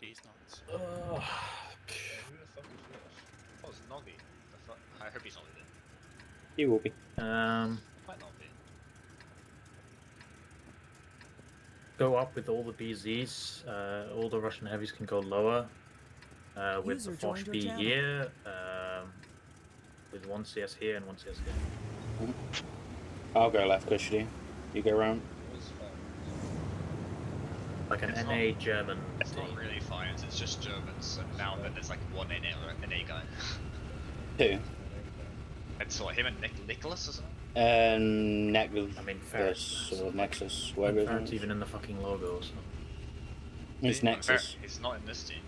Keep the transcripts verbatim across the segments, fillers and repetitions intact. and these nuts. Oh. Oh, it's Noggy. That's not... I hope he's not in it. He will be. Um. He might not be. Go up with all the B Zs. Uh, all the Russian heavies can go lower. Uh, with User the Fosh B here. Um, with one C S here and one C S here. I'll go left, Kushti. You go round. Like an it's N A not, German. It's team. Not really fires, it's just Germans. And now that there's like one N A or an N A guy. Who? It's like him and Nick Nicholas or something? Um, Nexus. I mean, Ferris. Or Nexus. Whatever it is. Ferris even in the fucking logo or something. It's he, Nexus. He's not in this team.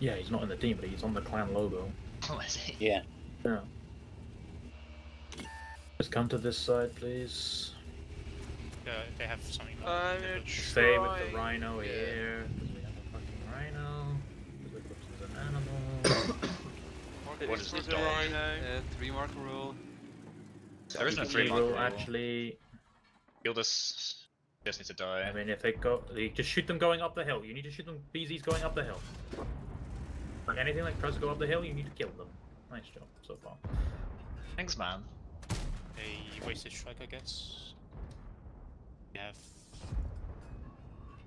Yeah, he's not in the team, but he's on the clan logo. Oh, is he? Yeah. Yeah. Just come to this side, please. Uh, they have something. I'm gonna stay try. With the rhino yeah. Here. We have a fucking rhino. Is an animal. What, what is this dog? Uh, three marker rule. There is no three marker rule. Actually, you'll just just need to die. I mean, if they go, they just shoot them going up the hill. You need to shoot them. B Zs going up the hill. Like anything like tries to go up the hill, you need to kill them. Nice job so far. Thanks, man. A wasted strike, I guess. Have...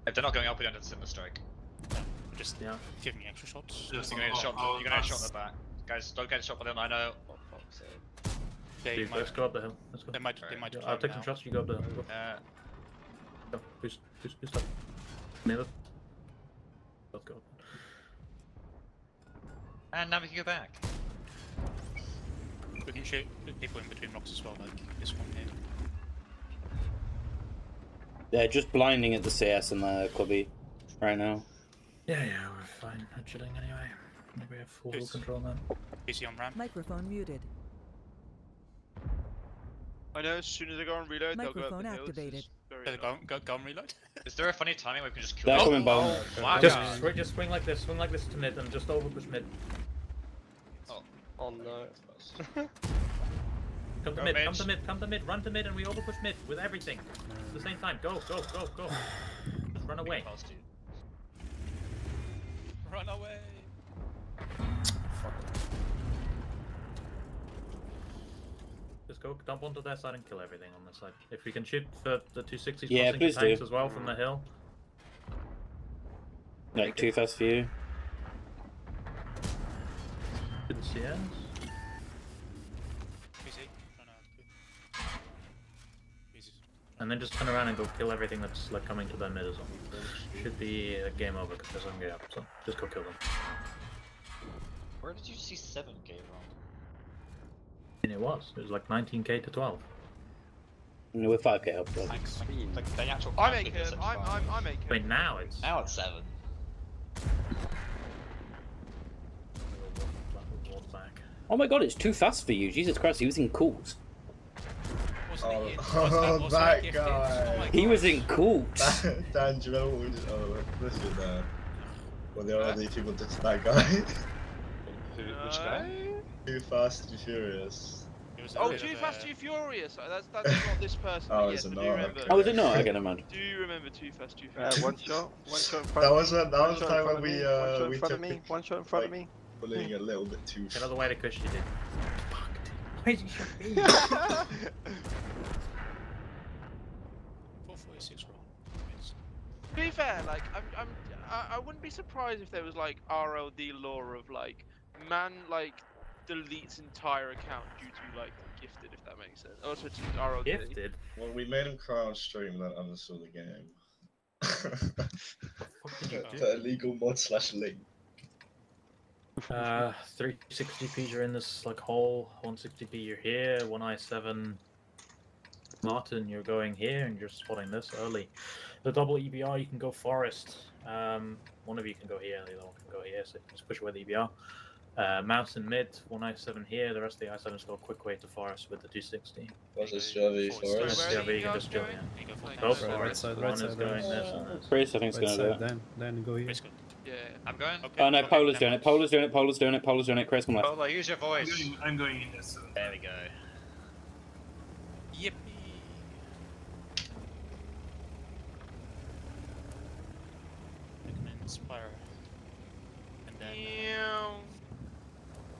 If they're not going up, we don't have to send the strike. No, just yeah. Give me extra shots. You're gonna get a shot. You're gonna get a shot in the back, guys. Don't get a shot by them. I know. Oh, fuck's sake. They Dude, might... Let's go up the hill. Let's go. They might. Right. They might. Yeah, I'll take some shots. You go up the hill. Go. Uh... Go. Boost. Boost. Boost up. Never. Let's go. And now we can go back. We can shoot people in between rocks as well, like this one here. They're just blinding at the C S and the clubby right now. Yeah, yeah, we're fine. We're chilling anyway. We have full Peace. Control now. P C on ramp. Microphone muted. I know as soon as they go on reload, microphone they'll go up the activated. Hills. They'll go, go, go on reload? Is there a funny timing where we can just kill them? They're coming bomb. Oh, just, just swing like this, swing like this to mid and just over push mid. Oh, oh no. Come to go mid, bitch. Come to mid, come to mid, run to mid, and we over push mid with everything at the same time. Go, go, go, go. Just run away. Run away. Fuck. Just go dump onto their side and kill everything on this side. If we can shoot for the two sixties yeah, crossing tanks do. As well from the hill. Like two fast for you. To the C S. And then just turn around and go kill everything that's like coming to their mid as well. Should be a game over because there's something up, so just go kill them. Where did you see seven K from? And it was. It was like nineteen K to twelve. No, we're five K up. Like, like the actual I make him, I'm, I'm, I make him. Wait, now it's... Now it's seven. Oh my god, it's too fast for you. Jesus Christ, he was in cools. Oh, oh, that, that, that guy! Oh he was in courts! Dan, do you remember what we did? Oh, this was there. Well, the only people did to that guy. Who, which guy? Too Fast, Too Furious. Oh, Too Fast, Too Furious! Oh, that's, that's not this person. Oh, it's yet, another okay. Oh, is it not? Okay, never mind. Do you remember Too Fast, Too Furious? Uh, one shot, one shot in front of me. That was, that was the time when we, uh, one we took of me. One shot in front of me. Bullying a little bit too fast. Another way to cushion it. Why did you shoot me? four forty-six roll. To be fair, like I'm, I'm, I, I wouldn't be surprised if there was like R L D law of like man like deletes entire account due to like gifted, if that makes sense. Also, just R L D. Gifted. Well, we made him cry on stream and then uninstalled the game. The illegal mod slash link. Uh, three sixty Ps are in this like hole, one sixty P you're here, one I seven Martin you're going here and you're spotting this early. The double E B R you can go forest, um, one of you can go here, the other one can go here, so you can just push away the E B R. Uh, mouse in mid, one I seven here, the rest of the I sevens go a quick way to forest with the two sixty. What's this J V forest? Where J V, you can just go here. Go forest, one is going this and this. Chris I think is going to do it. Then go here. Yeah, I'm going. Okay, oh no, okay, Polar's doing it. Polar's doing it. Polar's doing it. Polar's doing it. Chris, come left. Polar, use your voice. I'm going, I'm going in this. There we go. Yippee. Pikmin Spire. dead now.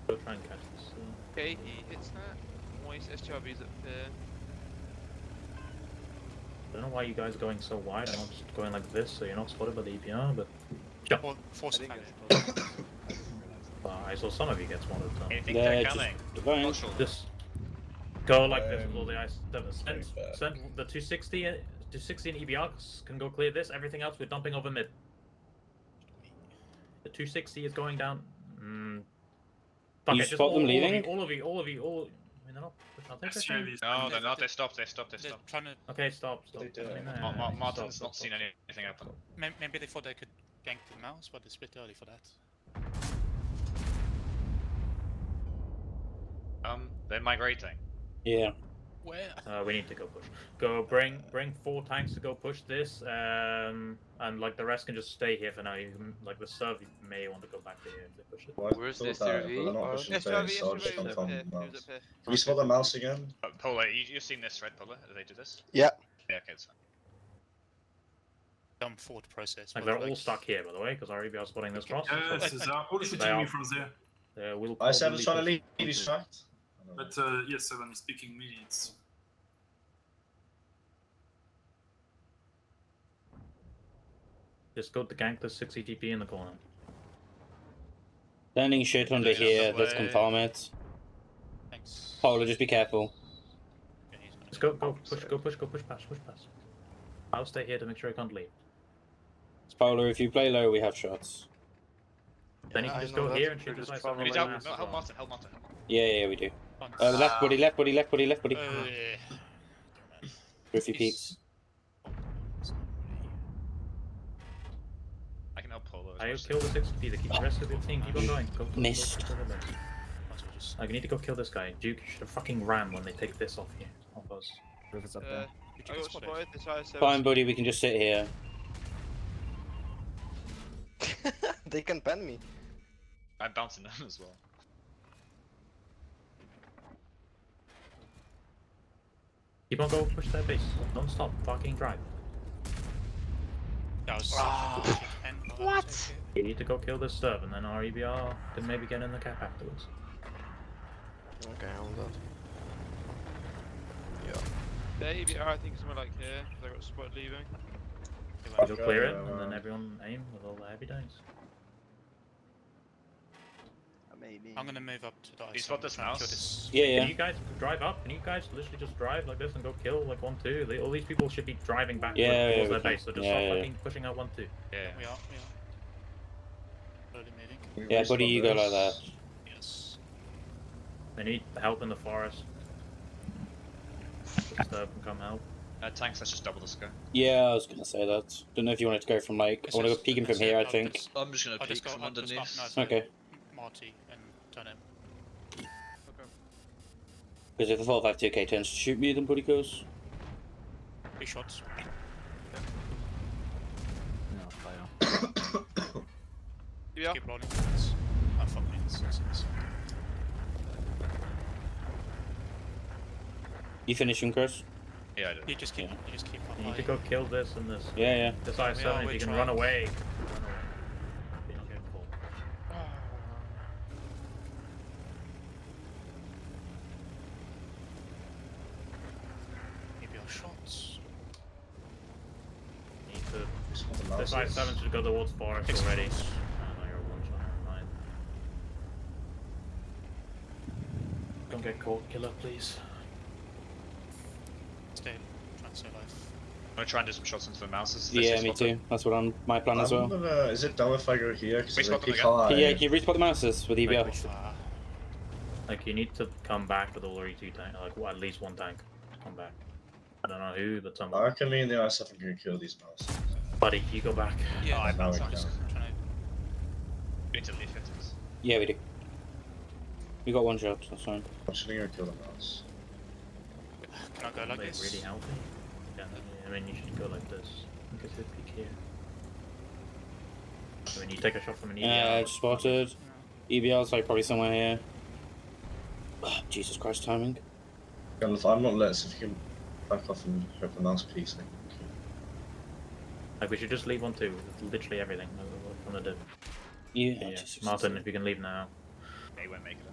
We'll try and catch this soon. Okay, he hits that. Moist S T R V's up there. I don't know why you guys are going so wide. I'm just going like this, so you're not spotted by the E P R, but... Jump! Well, force I, well, I saw some of you get spotted, though. Anything they're coming? Just, just go like um, this with all the ice. Send, send the two sixty and E B R can go clear this. Everything else we're dumping over mid. The two sixty is going down. Mm. Fuck you it, spot them all, leaving? All of you, all of you, all... I mean, they're not... They're no, they're not. They stopped. They stopped. They stopped. Trying to... Okay, stop. Stop. They I mean, no, Ma Ma Martin's stop, not stop, seen stop. anything happen. Maybe they thought they could gank the mouse, but it's a bit early for that. Um, they're migrating. Yeah. Where? Uh, we need to go push. Go bring bring four tanks to go push this. Um, and like the rest can just stay here for now. You can, like the serve may want to go back to here if they push it. Where's this S R V? Can we spot the mouse again? Oh, Polar, you, you've seen this, right, Polar? Did they do this? Yeah. Yeah. Okay, it's fine. Dumb forward process. Like they're like... all stuck here, by the way, because our E B R is spotting this cross. Yes, is our Polar shooting me from there? Uh, we'll I said I was trying to leave this right. But uh, yes, so I'm speaking minutes. Just go to gank the sixty T P in the corner. Landing shit under here, let's confirm it. Thanks. Paolo, just be careful. Let's go, go, push, go, push, go, push, pass, push, pass. I'll stay here to make sure I can't leave. Paolo, if you play low, we have shots. Then you can just go here and shoot his lights. Help Martin, help Martin, help Martin. Yeah, yeah, we do. Uh, left body, left body, left body, left body. Uh, yeah. Griffy peeps. I can help Polo. I kill the sixty P, they keep the rest of the team, keep on going. Go, go, Missed. Go, go, go, go. I need to go kill this guy. Duke should have fucking ran when they take this off here. Off us. River's up there. Uh, Fine, buddy, we can just sit here. They can pen me. I'm bouncing them as well. Keep on going, push that base. Don't stop, fucking drive. That was oh. What? You need to go kill this serve and then our E B R can maybe get in the cap afterwards. Okay, hold on. Yeah. The E B R I think somewhere like here, they got a spot leaving. You'll okay, clear it, and then everyone aim with all the heavy dice. Maybe. I'm gonna move up to the ice. You spot this house? This. Yeah, yeah. Can you guys drive up? Can you guys literally just drive like this and go kill like one, two? They, all these people should be driving back yeah, yeah, towards yeah, their base, so just yeah, stop yeah. fucking pushing out one, two. Yeah, yeah. we are, we are. Meeting. Yeah, buddy, you go like that. Yes. They need help in the forest. Disturb and come help. Uh, tanks, let's just double this guy. Yeah, I was gonna say that. Don't know if you wanted to go from like... It's I wanna go peeking from here, I think. Just, I'm just gonna I'll peek just go from underneath. Nice okay. Marty and turn him. Okay. Because if the four five two K turns to shoot me, then buddy goes. Three shots. Okay. No, fire. Yeah. Keep rolling. I'm fucking this. You finishing, Chris? Yeah, I did. You just keep, yeah. you just keep on. You need to go kill this and this. Yeah, yeah. This I seven, if you can run away. You don't get pulled. Oh. Give your shots. You need to. This I seven should go towards forest already. Oh, no, you're one shot. Never mind. Don't get caught, killer, please. Stay, try and stay alive. I'm gonna try and do some shots into the mouses. Yeah, me too. Them. That's what I'm. My plan I'm as well. Gonna, is it dumb if I go here? Cause like them can, yeah, can you respot the mouses with E B R? Uh, like you need to come back with all the E two tank, like well, at least one tank. Come back. I don't know who, but someone. I reckon me and the I seven can kill these mouses. Buddy, you go back. Yeah, oh, I know. Trying to. We need to leave it. Yeah, we do. We got one shot. That's fine. I'm just gonna go kill the mouse. Can I go like this? Really healthy. Yeah, I mean you should go like this. I think I should peek here. I mean you take a shot from an E B R. Yeah, I've spotted. E B R's like probably somewhere here. Oh, Jesus Christ, timing. I'm not let so if you can back off and grab the mouse piece. Like, okay. Like we should just leave one too. Literally everything from the dip. You, yeah, yeah. Martin, if you can leave now. They won't make it.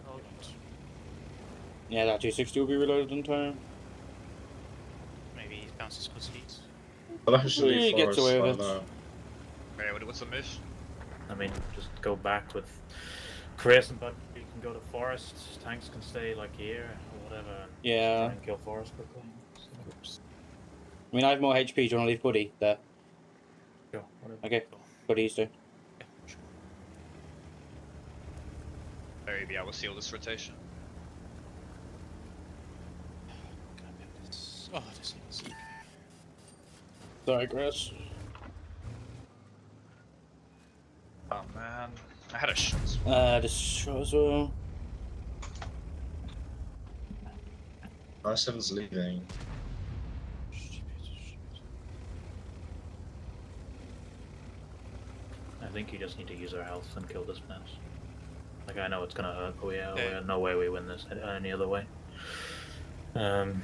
Yeah, that two sixty will be reloaded in time. Maybe he bounces for seats. Well, actually, he gets away with it. Wait, what's the mission? I mean, just go back with Chris, but you can go to Forest. Tanks can stay like here or whatever. Yeah. And kill Forest quickly. Oops. I mean, I have more H P. Do you want to leave Buddy there? Sure, whatever. Okay, Buddy's there. Yeah, sure. Maybe I will seal this rotation. Oh, this is easy. Sorry, Chris. Oh man, I had a shot. Uh, this shot as well. R seven's leaving. I think you just need to use our health and kill this mess. Like, I know it's gonna hurt, but we have yeah. no way we win this any other way. Um.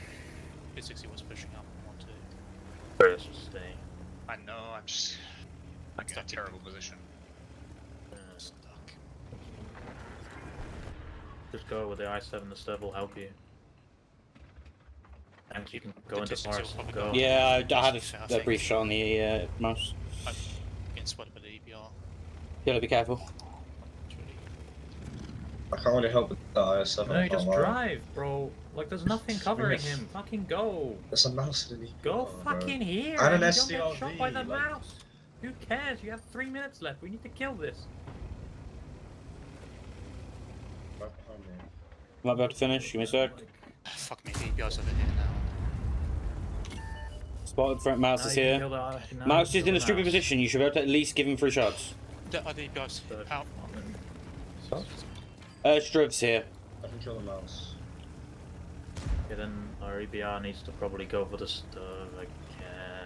three sixty was pushing up one two. First stay. I know. I'm just. I'm in a terrible position. Uh, stuck. Just go with the I seven. The stab will help you. And you can go into forest. Go. Yeah, I, I had a, a brief shot on the uh, mouse. I'm getting spotted by the E P R. You gotta be careful. I can't really help with the I seven. No, you just drive, bro. Like, there's nothing covering him. Fucking go. There's a mouse in the E P R. Go fucking here. And an S C R V. You don't get shot by the mouse. Who cares? You have three minutes left. We need to kill this. Right behind me. I'm about to finish. Give me a sec. Fuck me. The E P R's over here now. Spotted front mouse is here. Mouse is in a stupid position. You should be able to at least give him three shots. Are the E P R's out? Uh, Striv's here. I can kill the mouse. Okay, then our E B R needs to probably go for the stuff, I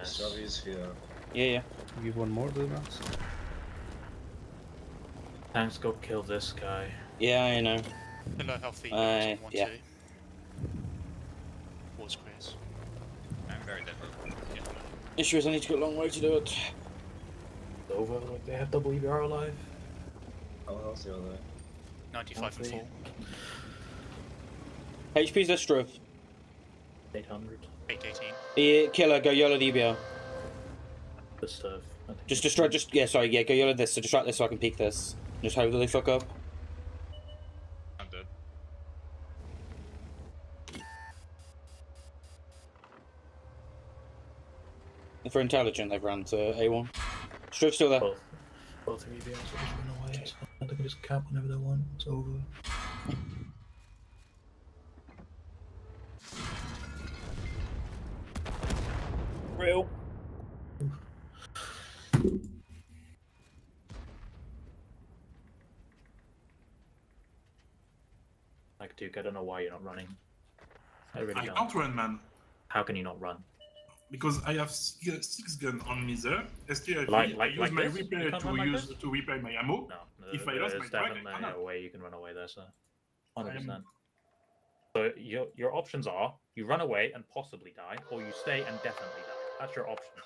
guess. Stravi is here. Yeah, yeah. Give one more to the mouse. Thanks, go kill this guy. Yeah, I know. The low health feet. Uh, yeah. Two. Wars clears. I'm very dead. Yeah. Issue is I need to go a long way to do it. Over, like they have double E B R alive. How healthy are they? ninety-five and four. H P's less Struv. eight hundred. eight eighteen. Yeah, killer, go YOLO the E B R. Good stuff. Just destroy, just, yeah, sorry, yeah, go YOLO this, so distract this so I can peek this. Just hope that they fuck up. I'm dead. If we're intelligent, they've ran to A one. Struv's still there. Both, Both of E B Rs just run away. Okay. They can just cap whenever they want, it's over. Real. Like, Duke, I don't know why you're not running. I really I don't. can't run, man. How can you not run? Because I have six guns on me there. S T L P, like, like, I use like my repair to, like use, to repair my ammo. No, no, if I lost my drive, I cannot. There's definitely a way you can run away there, sir. one hundred percent. Um, so your, your options are, you run away and possibly die, or you stay and definitely die. That's your options.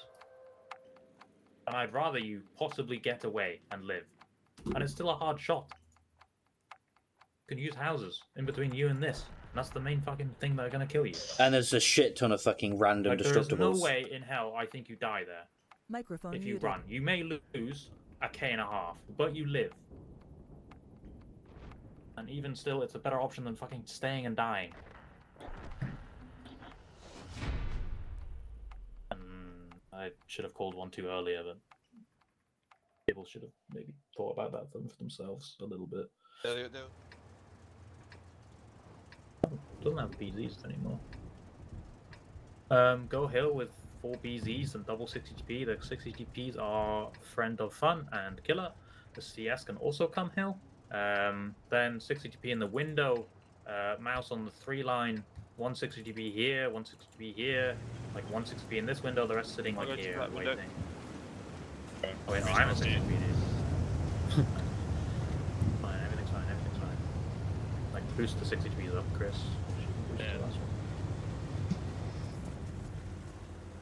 And I'd rather you possibly get away and live. And it's still a hard shot. You can use houses in between you and this. And that's the main fucking thing that are gonna kill you. And there's a shit ton of fucking random like, destructibles. There's no way in hell I think you die there. Microphone. If you run, did. you may lose a K and a half, but you live. And even still, it's a better option than fucking staying and dying. And I should have called one too earlier, but people should have maybe thought about that for themselves a little bit. Yeah, yeah, yeah. Doesn't have B Zs anymore. Um, go hill with four B Zs and double six H P. The six H Ps are friend of fun and killer. The C S can also come hill. Um, then six H P in the window. Uh, mouse on the three line. One six H P here. One six H P here. Like one six H P in this window. The rest sitting like here waiting. Okay. Oh wait, no, I'm a six H P. Fine, everything's fine. Everything's fine. Like boost the six H Ps up, Chris. Yeah.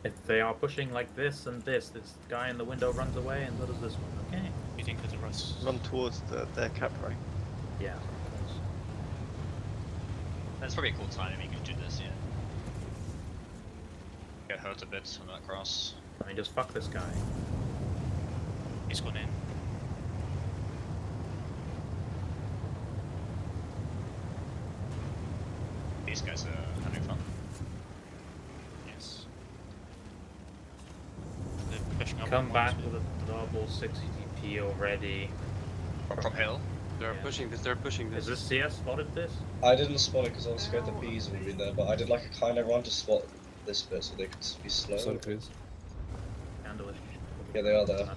If they are pushing like this and this, this guy in the window runs away and so does this one. Okay. You think there's a Nice. Run towards the, their cap right. Yeah. That's probably a cool time if you can do this, yeah. Get hurt a bit on that cross. I mean, just fuck this guy. He's gone in. These guys are having fun. Yes. They're Come back with a double sixty D P already. From hill? They're yeah. pushing this, they're pushing this. Is this C S spotted this? I didn't spot it because I was scared the bees would be there, but I did like a kind of run to spot this bit so they could be slow. Sorry, please. Yeah, they are there.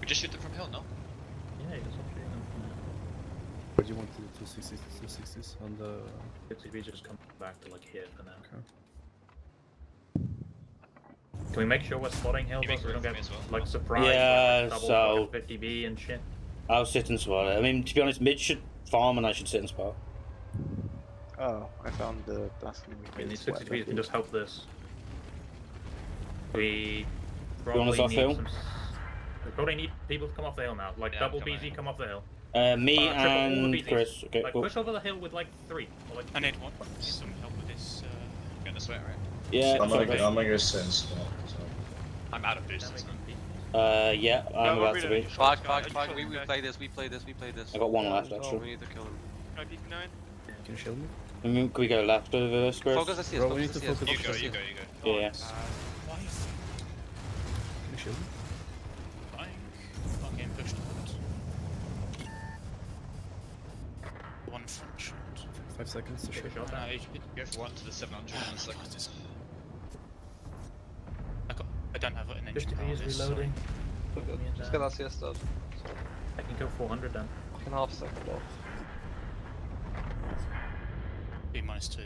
We just shoot them from hill, no? Yeah, you just want to shoot them from hill. What do you want to do? two sixties, two sixties on the... We just come back to like here for now. Okay. Can we make sure we're spotting hill so we don't get well, like surprised yeah, by so... fifty B and shit? I'll sit and spot it. I mean, to be honest, mid should farm and I should sit and spot. Oh, I found the basket. In these sixty Bs can just help this. We probably, need some... we probably need people to come off the hill now. Like yeah, double B Z, out. Come off the hill. Uh, me uh, and Chris. Okay, like cool. Push over the hill with like three. Or, like, I need one. Some help with this. Uh, Going this way, right? Yeah. I'm gonna go. I'm gonna go sense. I'm out of boost. Uh, yeah. I'm no, about to be. Fuck, fuck, fuck. We we play this. We play this. We play this. I got one left actually. Oh, we need to kill him. Can you shield me? I mean, can we go left over Chris? Focus the C S. Bro, we need to focus. You go. You go. You go. Yeah. Shield. Flying. Fucking pushed out. One front shot. Five seconds to shoot. No, no, you have one to the seven hundred in a second. I, got, I don't have an engine. fifty B is reloading. Just get that C S done. I can go four hundred then. I can half second off. B minus two.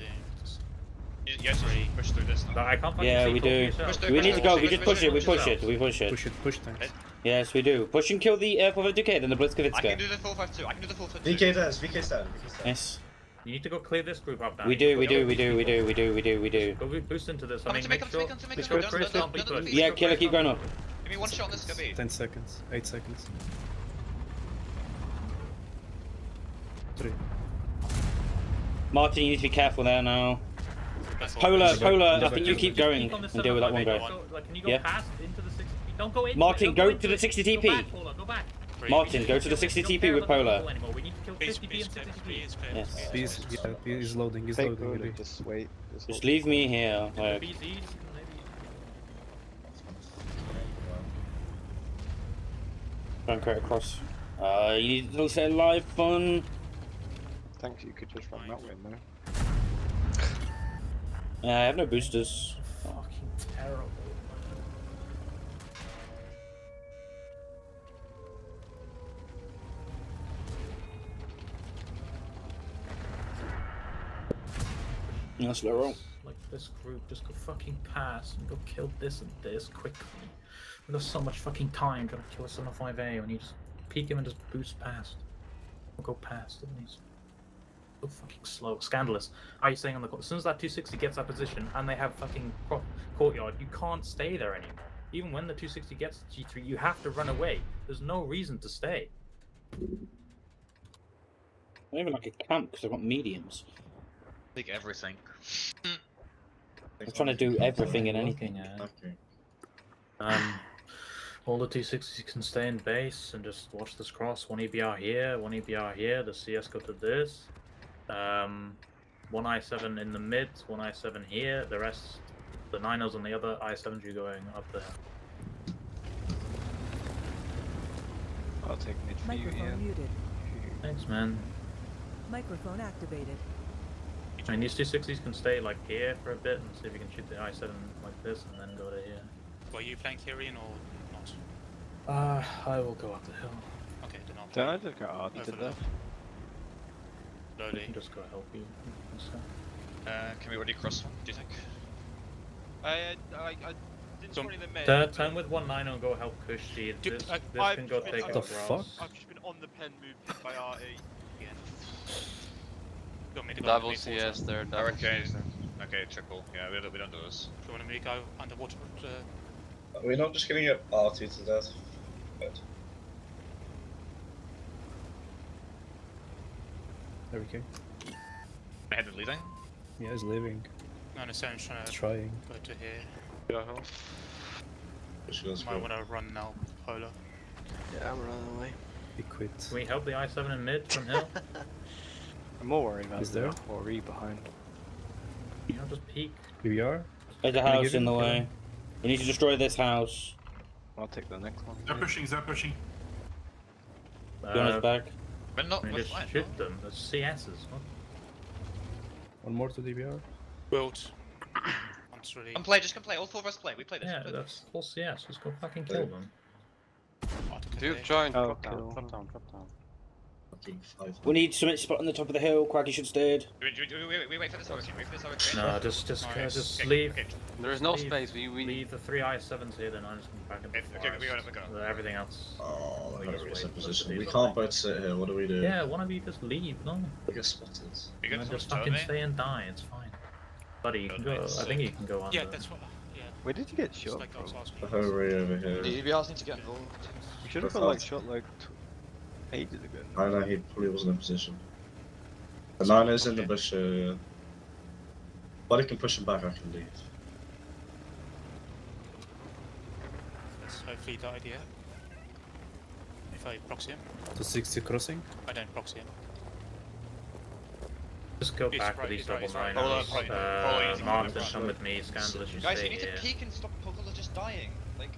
Yeah, sorry, push through this now. I can't yeah, we do. Push through, we push need to go, we just push, push, it, push, push it, we push it, we push it. Push it, push it. Yes, we do. Push and kill the airport of Duque, then the Blitzkovitska. I can do the four five two, I can do the four five two. V K does, V K's down, V K's down. Yes. You need to go clear this group up now. We do, we do, we do, we do, we do, we do, we do. Go boost into this, I mean, make sure. Yeah, killer, keep going up. Give me one shot on this, Gabi. ten seconds, eight seconds. three. Martin, you need to be careful there now. Polar, Polar, I think you keep going and deal with that one guy. Yeah. Martin, go to the sixty T P. Martin, go to the sixty T P with Polar. Please, yeah, he's loading, he's loading. Just wait. Just leave me here. Don't create a cross. Uh, you need to set live fun. Thanks, you could just run that way now. Yeah, I have no boosters. Fucking terrible. That's low roll. Like this group, just go fucking pass and go kill this and this quickly. We've got so much fucking time trying to kill us on a five A when you just peek him and just boost past. Or go past at least. So fucking slow, scandalous. Are you saying on the court? As soon as that two sixty gets that position and they have fucking courtyard, you can't stay there anymore. Even when the two sixty gets the G three, you have to run away. There's no reason to stay. Not even like a camp because I've got mediums. I think everything. I'm trying to do everything and anything. Uh, okay. Um, all the two sixties can stay in base and just watch this cross. One E B R here, one E B R here. The C S go to this. Um, one I seven in the mid, one I seven here, the rest, the nine L's on the other, I sevens you going up there. I'll take mid for you here. Muted. Thanks, man. Microphone activated. I mean, these two sixties can stay like here for a bit and see if you can shoot the I seven like this and then go to here. Were you playing Kyrian or not? Uh, I will go up the hill. Okay, then I'll play. Did I look at Arden to left? Loading. Just go help you. Uh, can we already cross one, do you think? I, I, I didn't so, the med, uh, turn with one nine and go help Kushi. This, this I've can go been, take I've, the fuck? I've just been on the pen moved by R E again. You want me to go double C S there, double okay. C S there. Okay, triple. Yeah, we don't, we don't do this. Do you want me to go underwater? Uh... We're not just going to get R T to death. Good. There we go. My head is leaving? Yeah, it's leaving. No, no, so I'm trying to trying. go to here. Yeah, I Might go. want to run now, Polar. Yeah, I'm running away. He quit. Can we help the I seven in mid from hill? I'm more worried about Is there? Or are you behind? You know, just peek. Here we are. There's a house in the way. Him? We need to destroy this house. I'll take the next one. They're maybe. pushing, they're pushing. Uh, Go on his back. We're not, we just shoot not. them. That's C S's. What? One more to D B R. Wilt. Really... Come play, just come play. All four of us play. We play this. Yeah, play that's full C S. Let's go fucking kill yeah. them. Dude, join. Oh, drop, down, drop down, drop down. We need some spot on the top of the hill. Quaggy should stay. We, we, we, we wait for this overkill. No, just, just, right. uh, just okay. leave. Okay. There is no leave, space. We, we leave the three I sevens here, then I'm just going back into the okay, we got it. Everything else. Oh, we got a reset position. We can't both sit here. What do we do? Yeah, one of you just leave. No. We get spotted. We got just fucking stay and die. It's fine. Buddy, you can go. I think you can go under. Yeah, that's what. Yeah. Where did you get shot? The whole way over here. The E B Rs need to get involved. We should have got like shot like. He did a good I know, he probably wasn't in position. The line is in the bush. Uh, but I can push him back, I can leave. Let's hopefully he died here. If I proxy him. To sixty crossing? I don't proxy him. Just go it's back right, with these double right, miners. Right. Uh, right. Martin, come with me, Scandalous, you Guys, you need here. to peek and stop Pogola just dying. Like...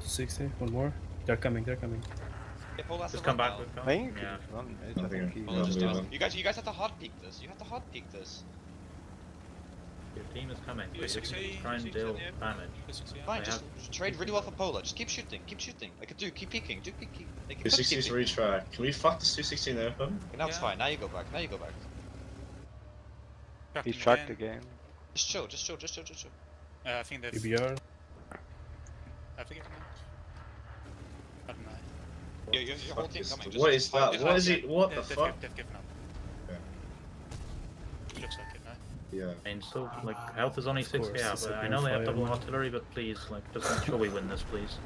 To sixty, one more. They're coming, they're coming. Just come back with me. Yeah. I think I just you guys, you guys have to hard peek this. You have to hard peek this. Your team is coming. You can try and deal damage. Fine, just trade really well for Polar. Just keep shooting, keep shooting. I could do, keep peeking, do keep peeking. two sixty's retrack. Can we fuck this two sixteen open? Now it's fine. Now you go back. Now you go back. He's tracked again. Just chill, just chill, just chill, just chill. I think that's. E B R. I think it's. I don't know. What, yeah, your whole team is coming. Just what is that? What is it? What the fuck? They've given up. Yeah. It looks like it, no? Yeah. I mean, still, like, health is only sixty out, but I know they have double artillery, but please, like, just make sure we win this, please.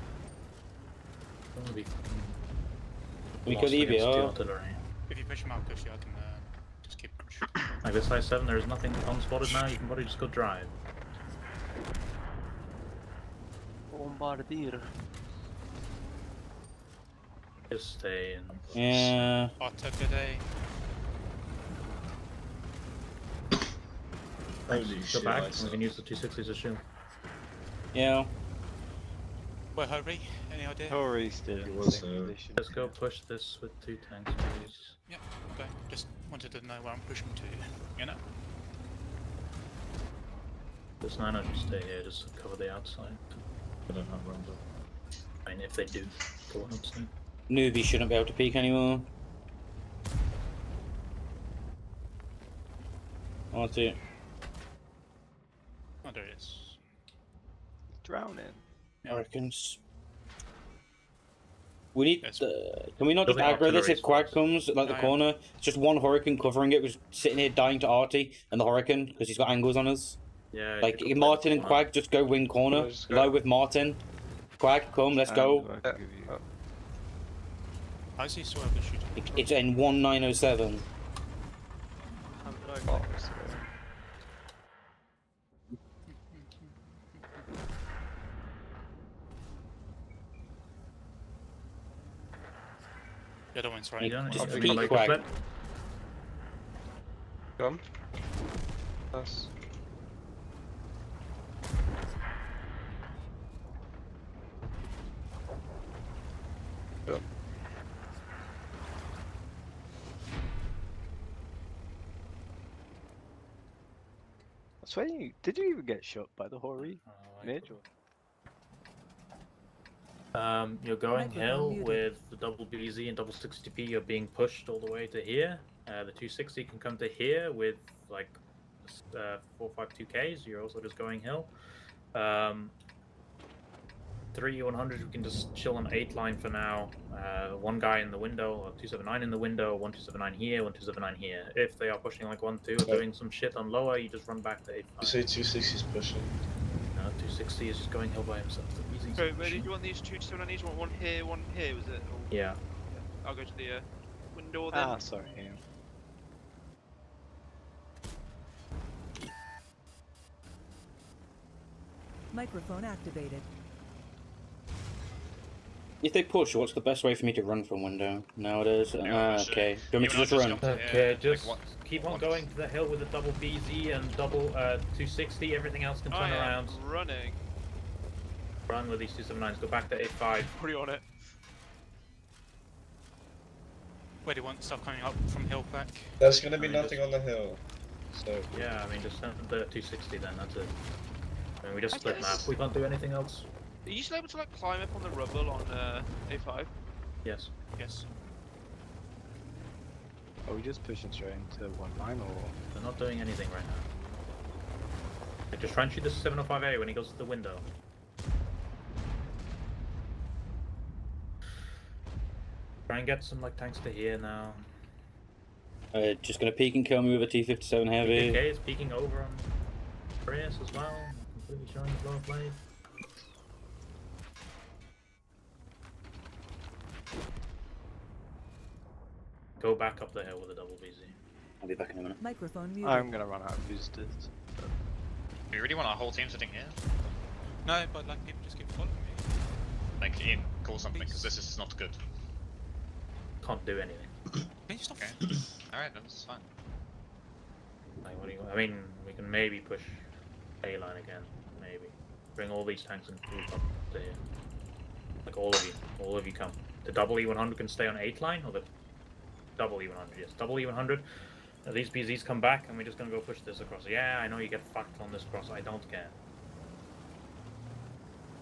Don't be we could E B R. If you push them out, push you, I can uh, just keep pushing. Like, this I seven, there is nothing unspotted now, you can probably just go drive. Bombardier. Just stay in. Yeah. Otter today. Holy shit. Go back and we can use the two sixties to shoot. Yeah. Where hurry? Any idea? Hurry's still. So. Let's go push this with two tanks, please. Yep, okay. Just wanted to know where I'm pushing to, you know? This nine should stay here just to cover the outside. I don't have room to. I mean, if they do, go on upside. Newbie shouldn't be able to peek anymore. Oh, that's it. Oh, there it is. Drowning. I reckon. We need yes. uh, Can we not just aggro this if Quag comes, like the no, corner? Yeah. It's just one Hurricane covering it. We're sitting here dying to Artie and the Hurricane, because he's got angles on us. Yeah. Like, Martin and Quag just go wing corner. No, go. Low with Martin. Quag, come, let's and go. I see Swerver shooting. It's in one nine oh seven. Oh, the other one's right. Just peek like Quag. Come. Us. Yeah. So you, did you even get shot by the Hori? Major? Um, you're going hill with the double B Z and double sixty P. You're being pushed all the way to here. Uh, the two sixty can come to here with like uh, four five two Ks. You're also just going hill. Um, three one hundred, we can just chill on eight line for now. Uh, one guy in the window, or two seven nine in the window, one two seven nine here, one two seven nine here. If they are pushing like one two or doing some shit on lower, you just run back to eight line. You say two sixty's pushing. No, two sixty is just going hill by himself. Sorry, where did you want these two seventy-nines? You want one here, one here, was it? Or... Yeah. yeah. I'll go to the uh, window then. Ah, sorry. Yeah. Microphone activated. If they push, what's the best way for me to run from window nowadays? No, ah, okay. Do you want me to just run? Okay, just like what, keep on going to the hill with a double B Z and double uh, two sixty. Everything else can turn I around. Am running. Run with these two seventy-nines. Go back to A five. Pretty on it. Where do you want stuff coming up from hill back? There's going to be I mean, nothing just... on the hill. So yeah, I mean, just send the two sixty then. That's it. I mean, we just split map. We can't do anything else. Are you still able to like climb up on the rubble on uh, A five? Yes. Yes. Are we just pushing straight into one line or...? They're not doing anything right now. They're just trying to shoot this seven oh five A when he goes to the window. Try and get some like tanks to here now. Uh, just gonna peek and kill me with a T fifty-seven Heavy. Okay, it's peeking over on Prius as well. Completely showing the blow blade. Go back up the hill with a double B Z. I'll be back in a minute. Microphone muted. I'm gonna run out of boosters. Do you really want our whole team sitting here? No, but like people just keep following me. Like Ian, call something because this is not good. Can't do anything. Can you stop? Okay. Alright, that's fine. Like, what do you, I mean, we can maybe push A line again, maybe. Bring all these tanks and group up to here. Like all of you, all of you come. The double E one hundred can stay on eight line, or the double E one hundred, yes, double E one hundred. Now these B Zs come back and we're just gonna go push this across. Yeah, I know you get fucked on this cross, I don't care.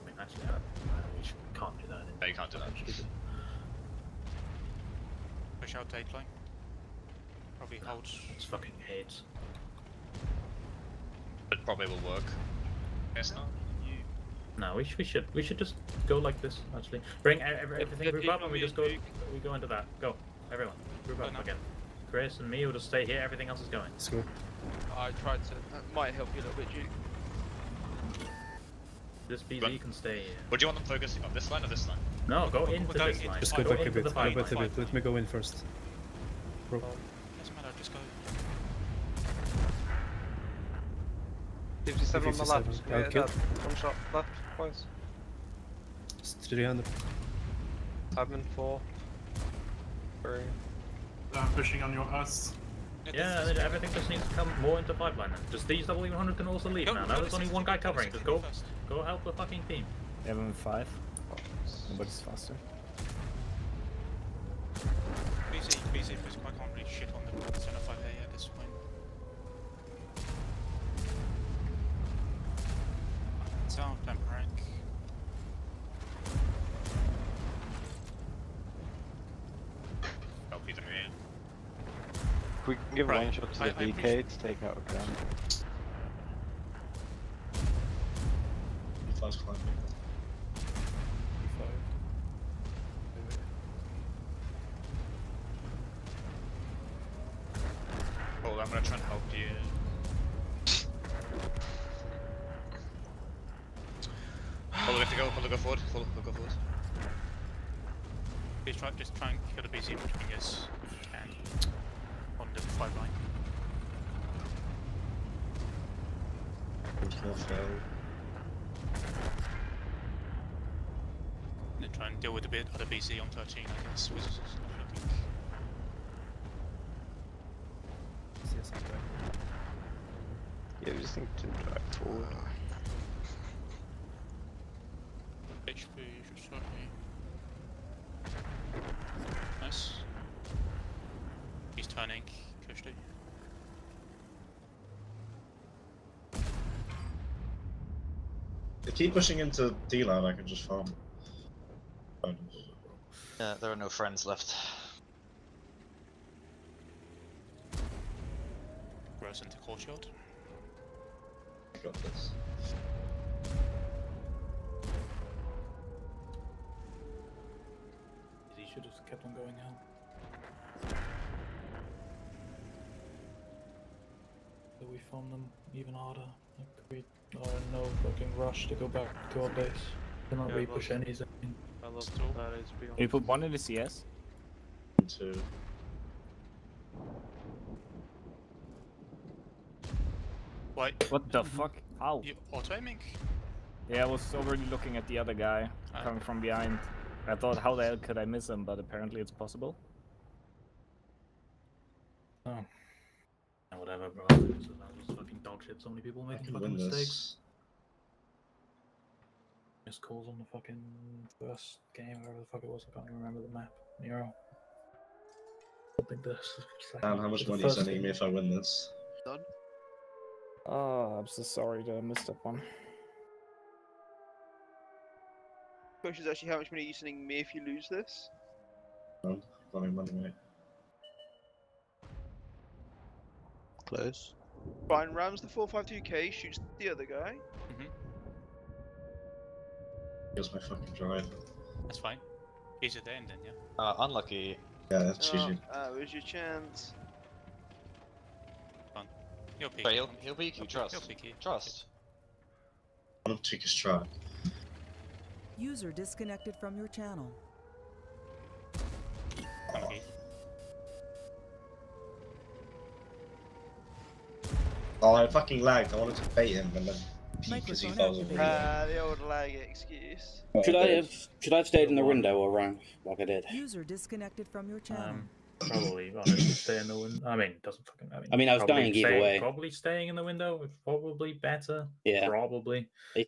I mean, actually, I, I we should, can't do that. No, you can't do that. Push out eight line. Probably no, holds. It's fucking AIDS. It probably will work. Guess not. No, we, sh we should we should just go like this. Actually, bring every everything group up and we just go we go into that. Go. Everyone, group up again. Chris and me will just stay here, everything else is going. It's cool. I tried to, that might help you a little bit, Duke. This B Z but, can stay here. Would you want them focusing on this line or this line? No, go into this line. Just go back a bit, go back a bit, let me go in first. Bro. Doesn't matter, just go. fifty-seven on the left, yeah, that, one shot, left, twice. It's three hundred. Admin four. Three. I'm pushing on your ass. Yeah, yeah everything just needs to come more into pipeline now. Just these W one hundred can also leave go, now. Now there's only one guy covering. Just go, go help the fucking team. M five. Nobody's faster. B Z, B Z, because I can't really shit on the center five A at this point. It's out, I'm rank. We can give right. one shot to the I, V K I to take out a ground. Fast climbing. Well, I'm gonna try and help you. Hold the way to go, hold the go forward, hold the go forward. Please try, just try and kill the B C, which I guess you can. Five line. I'm gonna try and deal with a bit other B C on thirteen, I guess. Which is not yeah, we just need to drive forward. H P should start me. Nice. He's turning. If keep pushing into D line, I can just farm. Yeah, there are no friends left. Gross into core shield. I got this. He should have kept on going out. We farm them even harder. We are in no fucking rush to go back to our base. Cannot yeah, repush anything. I lost all that H P on. You put one in the C S? And two. Wait. What the fuck? How? You auto-aiming? Yeah, I was already looking at the other guy ah. coming from behind. I thought, how the hell could I miss him? But apparently it's possible. Oh. Whatever, bro. It's just fucking dog shit. So many people making fucking mistakes. Missed calls on the fucking first game, whatever the fuck it was. I can't even remember the map. Nero. Something this. Like Dan, how much money are you sending me if I win this? Done? Oh, I'm so sorry that I missed that one. The question is actually, how much money are you sending me if you lose this? No, not any money, mate. Close. Brian rams the four five two K, shoots the other guy. Mm-hmm. Here's my fucking drive. That's fine. He's at the end then, yeah? Uh, unlucky. Yeah, that's cheating. Oh, uh, where's your chance? Fun. He'll peek. But he'll, he'll peek you, trust. He'll peek you. Trust. One of Chica's try. User disconnected from your channel. Okay. Oh, I fucking lagged. I wanted to bait him, but then because he falls over. Ah, the old lag excuse. Should I have should I have stayed in the window or rank like I did? User disconnected from your channel. Um, probably, well, stay in the window. I mean, it doesn't fucking. I mean, I mean, I was dying either way. Probably staying in the window was probably better. Yeah. Probably. It